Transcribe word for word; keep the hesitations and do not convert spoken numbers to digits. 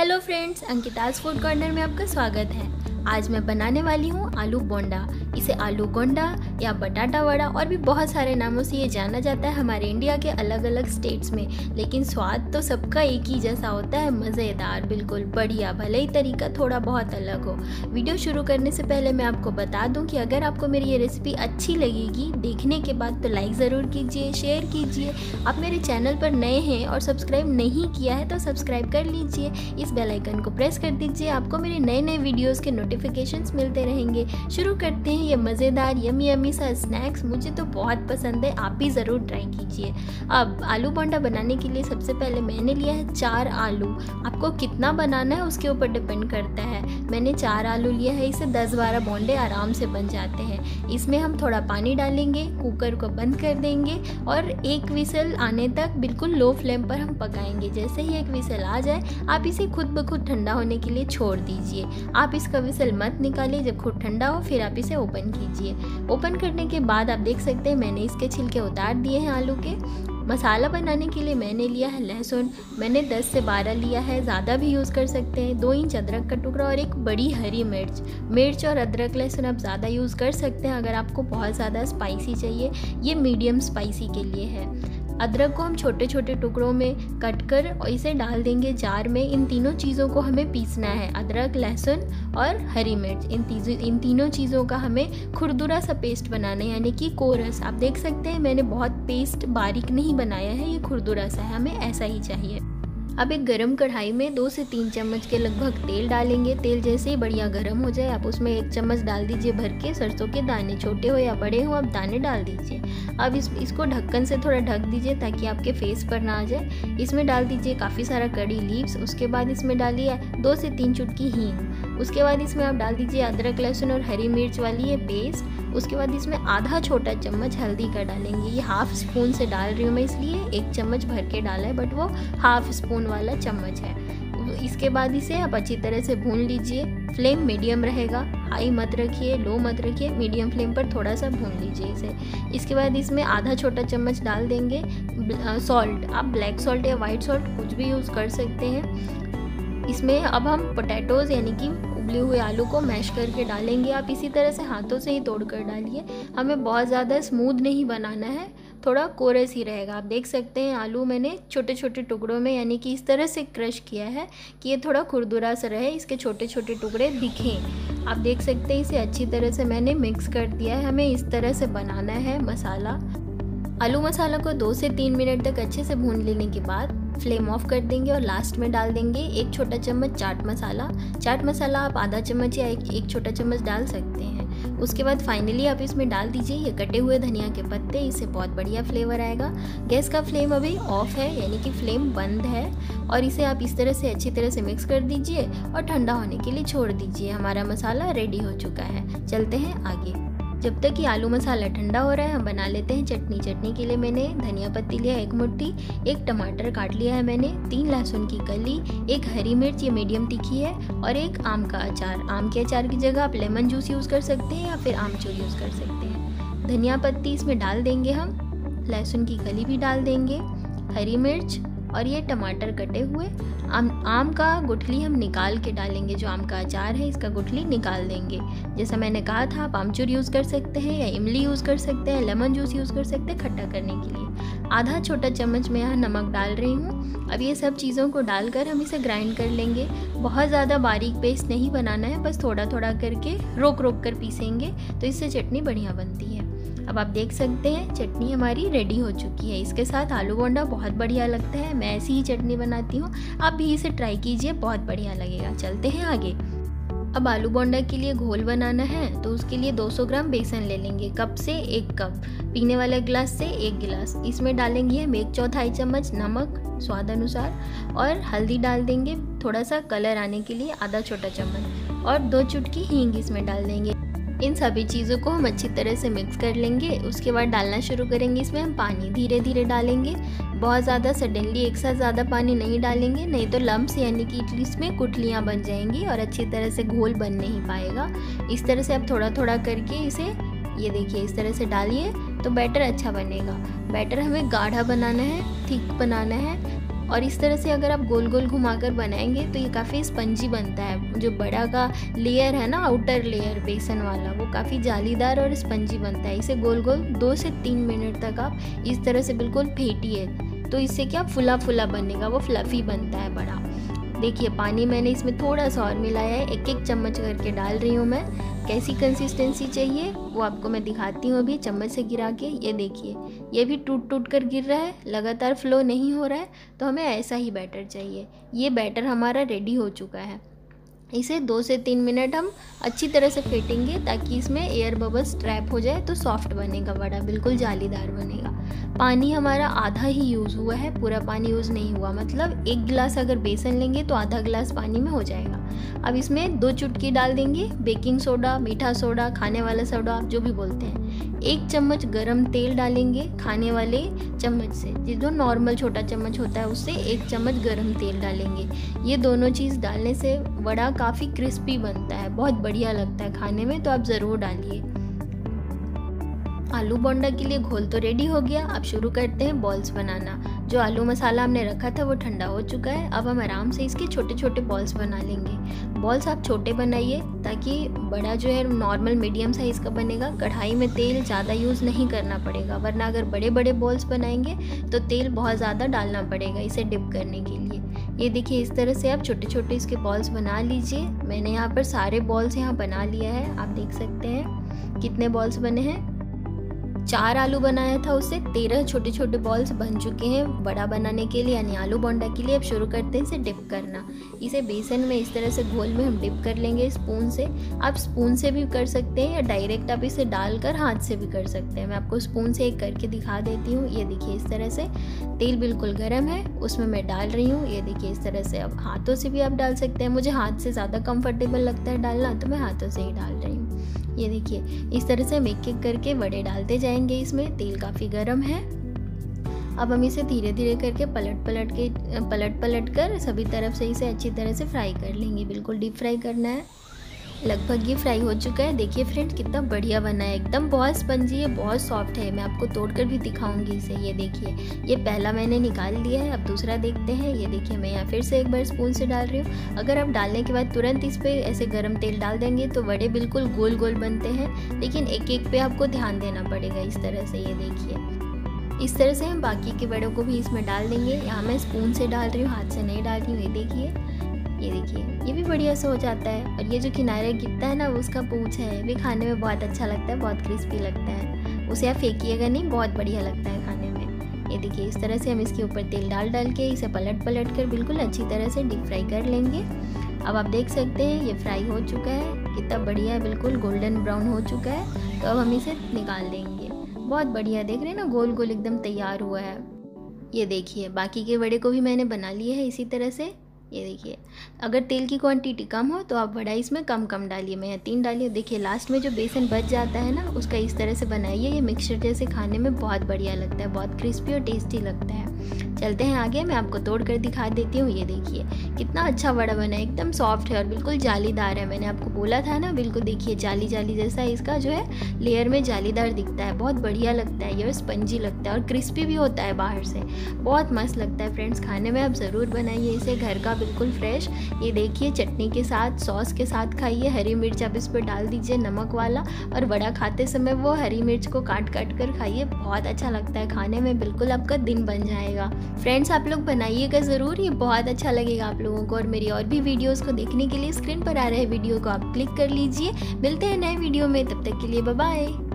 Hello friends, Ankita's food corner में आपका स्वागत है। आज मैं बनाने वाली हूँ आलू बोंडा। इसे आलू गोंडा या बटाटा वड़ा और भी बहुत सारे नामों से ये जाना जाता है हमारे इंडिया के अलग अलग स्टेट्स में, लेकिन स्वाद तो सबका एक ही जैसा होता है, मज़ेदार, बिल्कुल बढ़िया, भले ही तरीका थोड़ा बहुत अलग हो। वीडियो शुरू करने से पहले मैं आपको बता दूं कि अगर आपको मेरी ये रेसिपी अच्छी लगेगी देखने के बाद तो लाइक ज़रूर कीजिए, शेयर कीजिए। आप मेरे चैनल पर नए हैं और सब्सक्राइब नहीं किया है तो सब्सक्राइब कर लीजिए, इस बेल आइकन को प्रेस कर दीजिए, आपको मेरे नए नए वीडियोज़ के नोटिफिकेशंस मिलते रहेंगे। शुरू करते हैं ये मज़ेदार यमी यमी सा स्नैक्स, मुझे तो बहुत पसंद है, आप भी ज़रूर ट्राई कीजिए। अब आलू बोंडा बनाने के लिए सबसे पहले मैंने लिया है चार आलू। आपको कितना बनाना है उसके ऊपर डिपेंड करता है। मैंने चार आलू लिया है, इसे दस बारह बोंडे आराम से बन जाते हैं। इसमें हम थोड़ा पानी डालेंगे, कुकर को बंद कर देंगे और एक विसल आने तक बिल्कुल लो फ्लेम पर हम पकाएंगे। जैसे ही एक विसल आ जाए आप इसे खुद ब खुद ठंडा होने के लिए छोड़ दीजिए। आप इसका विसल मत निकालिए, जब खुद ठंडा हो फिर आप इसे ओपन कीजिए। ओपन करने के बाद आप देख सकते हैं मैंने इसके छिलके उतार दिए हैं आलू के। मसाला बनाने के लिए मैंने लिया है लहसुन, मैंने दस से बारह लिया है, ज़्यादा भी यूज़ कर सकते हैं। दो इंच अदरक का टुकड़ा और एक बड़ी हरी मिर्च। मिर्च और अदरक लहसुन आप ज़्यादा यूज़ कर सकते हैं अगर आपको बहुत ज़्यादा स्पाइसी चाहिए, ये मीडियम स्पाइसी के लिए है। अदरक को हम छोटे छोटे टुकड़ों में कट कर और इसे डाल देंगे जार में। इन तीनों चीज़ों को हमें पीसना है, अदरक, लहसुन और हरी मिर्च। इन तीजों इन तीनों चीज़ों का हमें खुरदुरा सा पेस्ट बनाना है, यानी कि कोरस। आप देख सकते हैं मैंने बहुत पेस्ट बारीक नहीं बनाया है, ये खुरदुरा सा है, हमें ऐसा ही चाहिए। अब एक गरम कढ़ाई में दो से तीन चम्मच के लगभग तेल डालेंगे। तेल जैसे ही बढ़िया गरम हो जाए आप उसमें एक चम्मच डाल दीजिए भर के सरसों के दाने, छोटे हो या बड़े हो आप दाने डाल दीजिए। अब इस इसको ढक्कन से थोड़ा ढक दीजिए ताकि आपके फेस पर ना आ जाए। इसमें डाल दीजिए काफ़ी सारा कड़ी लीव्स, उसके बाद इसमें डालिए दो से तीन चुटकी हींग, उसके बाद इसमें आप डाल दीजिए अदरक लहसुन और हरी मिर्च वाली ये पेस्ट, उसके बाद इसमें आधा छोटा चम्मच हल्दी का डालेंगे। ये हाफ स्पून से डाल रही हूँ मैं, इसलिए एक चम्मच भर के डाला है, बट वो हाफ स्पून वाला चम्मच है। इसके बाद इसे आप अच्छी तरह से भून लीजिए। फ्लेम मीडियम रहेगा, हाई मत रखिए, लो मत रखिए, मीडियम फ्लेम पर थोड़ा सा भून लीजिए इसे। इसके बाद इसमें आधा छोटा चम्मच डाल देंगे सॉल्ट। आप ब्लैक सॉल्ट या वाइट सॉल्ट कुछ भी यूज़ कर सकते हैं। इसमें अब हम पोटैटोज़ यानी कि उबले हुए आलू को मैश करके डालेंगे। आप इसी तरह से हाथों से ही तोड़ कर डालिए, हमें बहुत ज़्यादा स्मूद नहीं बनाना है, थोड़ा कोरस ही रहेगा। आप देख सकते हैं आलू मैंने छोटे छोटे टुकड़ों में यानी कि इस तरह से क्रश किया है कि ये थोड़ा खुरदुरा सा रहे, इसके छोटे छोटे टुकड़े दिखें। आप देख सकते हैं इसे अच्छी तरह से मैंने मिक्स कर दिया है। हमें इस तरह से बनाना है मसाला। आलू मसाला को दो से तीन मिनट तक अच्छे से भून लेने के बाद फ्लेम ऑफ कर देंगे और लास्ट में डाल देंगे एक छोटा चम्मच चाट मसाला। चाट मसाला आप आधा चम्मच या एक, एक छोटा चम्मच डाल सकते हैं। उसके बाद फाइनली आप इसमें डाल दीजिए ये कटे हुए धनिया के पत्ते, इससे बहुत बढ़िया फ्लेवर आएगा। गैस का फ्लेम अभी ऑफ है यानी कि फ्लेम बंद है, और इसे आप इस तरह से अच्छी तरह से मिक्स कर दीजिए और ठंडा होने के लिए छोड़ दीजिए। हमारा मसाला रेडी हो चुका है, चलते हैं आगे। जब तक ये आलू मसाला ठंडा हो रहा है हम बना लेते हैं चटनी। चटनी के लिए मैंने धनिया पत्ती लिया एक मुट्ठी, एक टमाटर काट लिया है मैंने, तीन लहसुन की कली, एक हरी मिर्च ये मीडियम तीखी है, और एक आम का अचार। आम के अचार की जगह आप लेमन जूस यूज़ कर सकते हैं या फिर आमचूर यूज़ कर सकते हैं। धनिया पत्ती इसमें डाल देंगे हम, लहसुन की कली भी डाल देंगे, हरी मिर्च और ये टमाटर कटे हुए। आम आम का गुठली हम निकाल के डालेंगे, जो आम का अचार है इसका गुठली निकाल देंगे। जैसा मैंने कहा था आप आमचूर यूज़ कर सकते हैं या इमली यूज़ कर सकते हैं, लेमन जूस यूज़ कर सकते हैं खट्टा करने के लिए। आधा छोटा चम्मच मैं यहाँ नमक डाल रही हूँ। अब ये सब चीज़ों को डालकर हम इसे ग्राइंड कर लेंगे। बहुत ज़्यादा बारीक पेस्ट नहीं बनाना है, बस थोड़ा थोड़ा करके रोक रोक कर पीसेंगे तो इससे चटनी बढ़िया बनती है। अब आप देख सकते हैं चटनी हमारी रेडी हो चुकी है। इसके साथ आलू बोंडा बहुत बढ़िया लगता है, मैं ऐसी ही चटनी बनाती हूँ, आप भी इसे ट्राई कीजिए, बहुत बढ़िया लगेगा। चलते हैं आगे। अब आलू बोंडा के लिए घोल बनाना है तो उसके लिए दो सौ ग्राम बेसन ले लेंगे, कप से एक कप, पीने वाले गिलास से एक गिलास। इसमें डालेंगे हम एक चौथाई चम्मच नमक स्वाद अनुसार, और हल्दी डाल देंगे थोड़ा सा कलर आने के लिए, आधा छोटा चम्मच, और दो चुटकी हींग इसमें डाल देंगे। इन सभी चीज़ों को हम अच्छी तरह से मिक्स कर लेंगे। उसके बाद डालना शुरू करेंगे इसमें हम पानी, धीरे धीरे डालेंगे, बहुत ज़्यादा सडनली एक साथ ज़्यादा पानी नहीं डालेंगे, नहीं तो लम्प्स यानी कि इडली में गुठलियाँ बन जाएंगी और अच्छी तरह से घोल बन नहीं पाएगा। इस तरह से आप थोड़ा थोड़ा करके इसे, ये देखिए, इस तरह से डालिए तो बैटर अच्छा बनेगा। बैटर हमें गाढ़ा बनाना है, थिक बनाना है, और इस तरह से अगर आप गोल गोल घुमाकर बनाएंगे तो ये काफ़ी स्पंजी बनता है। जो बड़ा का लेयर है ना, आउटर लेयर बेसन वाला, वो काफ़ी जालीदार और स्पंजी बनता है। इसे गोल गोल दो से तीन मिनट तक आप इस तरह से बिल्कुल फेंटिए, तो इससे क्या फुला फुला बनेगा, वो फ्लफ़ी बनता है बड़ा। देखिए पानी मैंने इसमें थोड़ा सा और मिलाया है, एक एक चम्मच करके डाल रही हूँ मैं। कैसी कंसिस्टेंसी चाहिए वो आपको मैं दिखाती हूँ अभी चम्मच से गिरा के। ये देखिए ये भी टूट टूट कर गिर रहा है, लगातार फ्लो नहीं हो रहा है, तो हमें ऐसा ही बैटर चाहिए। ये बैटर हमारा रेडी हो चुका है। इसे दो से तीन मिनट हम अच्छी तरह से फेंटेंगे ताकि इसमें एयर बबल्स ट्रैप हो जाए, तो सॉफ्ट बनेगा वड़ा, बिल्कुल जालीदार बनेगा। पानी हमारा आधा ही यूज़ हुआ है, पूरा पानी यूज़ नहीं हुआ। मतलब एक गिलास अगर बेसन लेंगे तो आधा गिलास पानी में हो जाएगा। अब इसमें दो चुटकी डाल देंगे बेकिंग सोडा, मीठा सोडा, खाने वाला सोडा, आप जो भी बोलते हैं। एक चम्मच गरम तेल डालेंगे खाने वाले चम्मच से, जो नॉर्मल छोटा चम्मच होता है उससे एक चम्मच गरम तेल डालेंगे। ये दोनों चीज़ डालने से वड़ा काफ़ी क्रिस्पी बनता है, बहुत बढ़िया लगता है खाने में, तो आप ज़रूर डालिए। आलू बोंडा के लिए घोल तो रेडी हो गया, अब शुरू करते हैं बॉल्स बनाना। जो आलू मसाला हमने रखा था वो ठंडा हो चुका है, अब हम आराम से इसके छोटे छोटे बॉल्स बना लेंगे। बॉल्स आप छोटे बनाइए ताकि बड़ा जो है नॉर्मल मीडियम साइज़ का बनेगा। कढ़ाई में तेल ज़्यादा यूज़ नहीं करना पड़ेगा, वरना अगर बड़े बड़े बॉल्स बनाएंगे तो तेल बहुत ज़्यादा डालना पड़ेगा इसे डिप करने के लिए। ये देखिए इस तरह से आप छोटे छोटे इसके बॉल्स बना लीजिए। मैंने यहाँ पर सारे बॉल्स यहाँ बना लिया है, आप देख सकते हैं कितने बॉल्स बने हैं। चार आलू बनाया था उससे तेरह छोटे छोटे बॉल्स बन चुके हैं। बड़ा बनाने के लिए यानी आलू बोंडा के लिए अब शुरू करते हैं इसे डिप करना। इसे बेसन में इस तरह से घोल में हम डिप कर लेंगे स्पून से। आप स्पून से भी कर सकते हैं या डायरेक्ट आप इसे डालकर हाथ से भी कर सकते हैं। मैं आपको स्पून से एक करके दिखा देती हूँ। ये देखिए इस तरह से तेल बिल्कुल गर्म है, उसमें मैं डाल रही हूँ। ये देखिए इस तरह से अब हाथों से भी आप डाल सकते हैं। मुझे हाथ से ज़्यादा कंफर्टेबल लगता है डालना, तो मैं हाथों से ही डाल रही हूँ। ये देखिए इस तरह से हम एक एक करके वड़े डालते जाएंगे। इसमें तेल काफ़ी गर्म है, अब हम इसे धीरे धीरे करके पलट पलट के पलट पलट कर सभी तरफ से इसे अच्छी तरह से फ्राई कर लेंगे। बिल्कुल डीप फ्राई करना है। लगभग ये फ्राई हो चुका है। देखिए फ्रेंड कितना बढ़िया बना है, एकदम बहुत स्पंजी है, बहुत सॉफ्ट है। मैं आपको तोड़कर भी दिखाऊंगी इसे। ये देखिए ये पहला मैंने निकाल लिया है, अब दूसरा देखते हैं। ये देखिए मैं यहाँ फिर से एक बार स्पून से डाल रही हूँ। अगर आप डालने के बाद तुरंत इस पर ऐसे गर्म तेल डाल देंगे तो वड़े बिल्कुल गोल गोल बनते हैं, लेकिन एक एक पे आपको ध्यान देना पड़ेगा इस तरह से। ये देखिए इस तरह से हम बाकी के वड़ों को भी इसमें डाल देंगे। यहाँ मैं स्पून से डाल रही हूँ, हाथ से नहीं डाल रही हूँ। ये देखिए ये देखिए ये भी बढ़िया से हो जाता है। और ये जो किनारे गिरता है ना उसका पूंछ है, भी खाने में बहुत अच्छा लगता है, बहुत क्रिस्पी लगता है। उसे आप फेंकिएगा नहीं, बहुत बढ़िया लगता है खाने में। ये देखिए इस तरह से हम इसके ऊपर तेल डाल डाल के इसे पलट पलट कर बिल्कुल अच्छी तरह से डीप फ्राई कर लेंगे। अब आप देख सकते हैं ये फ्राई हो चुका है, कितना बढ़िया है, बिल्कुल गोल्डन ब्राउन हो चुका है। तो अब हम इसे निकाल देंगे। बहुत बढ़िया, देख रहे हैं ना, गोल गोल एकदम तैयार हुआ है। ये देखिए बाकी के वड़े को भी मैंने बना लिए है इसी तरह से। ये देखिए अगर तेल की क्वांटिटी कम हो तो आप वड़ा इसमें कम कम डालिए। मैं तीन डालिए। देखिए लास्ट में जो बेसन बच जाता है ना उसका इस तरह से बनाइए। ये मिक्सचर जैसे खाने में बहुत बढ़िया लगता है, बहुत क्रिस्पी और टेस्टी लगता है। चलते हैं आगे, मैं आपको तोड़ कर दिखा देती हूँ। ये देखिए कितना अच्छा वड़ा बना है, एकदम सॉफ्ट है और बिल्कुल जालीदार है। मैंने आपको बोला था ना, बिल्कुल देखिए जाली जाली जैसा इसका जो है लेयर में जालीदार दिखता है, बहुत बढ़िया लगता है ये और स्पंजी लगता है और क्रिस्पी भी होता है बाहर से, बहुत मस्त लगता है। फ्रेंड्स खाने में आप ज़रूर बनाइए इसे, घर का बिल्कुल फ्रेश। ये देखिए चटनी के साथ, सॉस के साथ खाइए। हरी मिर्च आप इस पर डाल दीजिए नमक वाला, और वड़ा खाते समय वो हरी मिर्च को काट काट कर खाइए, बहुत अच्छा लगता है खाने में, बिल्कुल आपका दिन बन जाएगा। फ्रेंड्स आप लोग बनाइएगा ज़रूर, ये बहुत अच्छा लगेगा आप लोगों को। और मेरी और भी वीडियोज़ को देखने के लिए स्क्रीन पर आ रहे वीडियो को आप क्लिक कर लीजिए। मिलते हैं नए वीडियो में, तब तक के लिए बाय बाय।